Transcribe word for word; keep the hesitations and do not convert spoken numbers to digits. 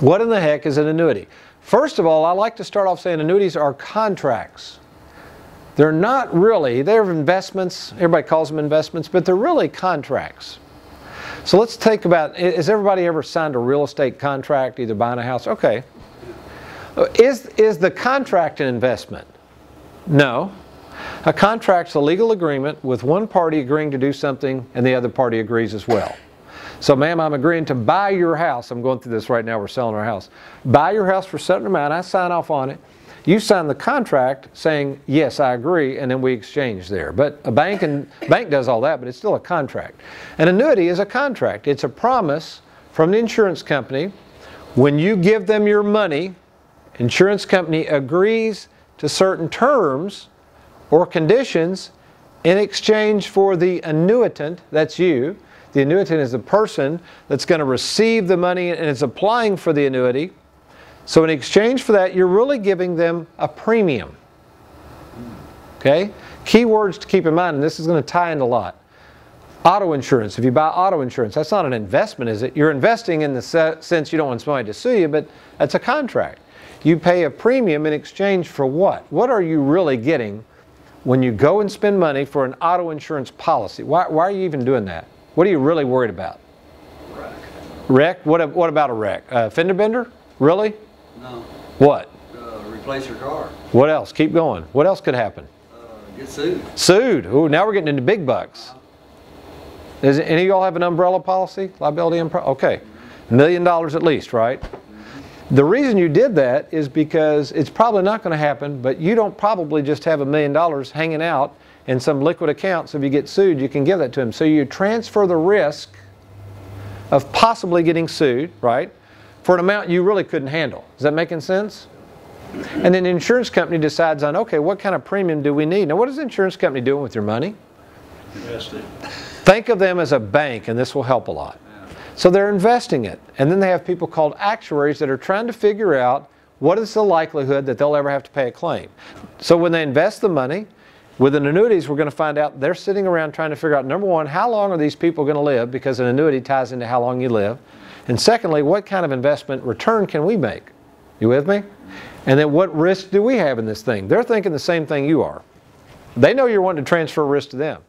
What in the heck is an annuity? First of all, I like to start off saying annuities are contracts. They're not really, they're investments, everybody calls them investments, but they're really contracts. So let's think about, has everybody ever signed a real estate contract, either buying a house? Okay. Is, is the contract an investment? No. A contract's a legal agreement with one party agreeing to do something and the other party agrees as well. So, ma'am, I'm agreeing to buy your house. I'm going through this right now. We're selling our house. Buy your house for a certain amount. I sign off on it. You sign the contract saying, yes, I agree, and then we exchange there. But a bank, and, bank does all that, but it's still a contract. An annuity is a contract. It's a promise from the insurance company. When you give them your money, insurance company agrees to certain terms or conditions in exchange for the annuitant, that's you. The annuitant is the person that's going to receive the money and is applying for the annuity. So in exchange for that, you're really giving them a premium. Okay? Key words to keep in mind, and this is going to tie in a lot. Auto insurance. If you buy auto insurance, that's not an investment, is it? You're investing in the sense you don't want somebody to sue you, but that's a contract. You pay a premium in exchange for what? What are you really getting when you go and spend money for an auto insurance policy? Why, why are you even doing that? What are you really worried about? Wreck. Wreck? What, what about a wreck? Uh, fender bender? Really? No. What? Uh, replace your car. What else? Keep going. What else could happen? Uh, get sued. Sued. Ooh, now we're getting into big bucks. Is any of y'all have an umbrella policy? Liability umbrella? Okay. A million dollars at least, right? Mm-hmm. The reason you did that is because it's probably not going to happen, but you don't probably just have a million dollars hanging out in some liquid accounts. If you get sued, you can give that to them. So you transfer the risk of possibly getting sued, right, for an amount you really couldn't handle. Is that making sense? And then the insurance company decides on, okay, what kind of premium do we need? Now, what is the insurance company doing with your money? Investing. Think of them as a bank, and this will help a lot. So they're investing it. And then they have people called actuaries that are trying to figure out what is the likelihood that they'll ever have to pay a claim. So when they invest the money, with an annuities, we're going to find out they're sitting around trying to figure out, number one, how long are these people going to live, because an annuity ties into how long you live. And secondly, what kind of investment return can we make? You with me? And then what risk do we have in this thing? They're thinking the same thing you are. They know you're wanting to transfer risk to them.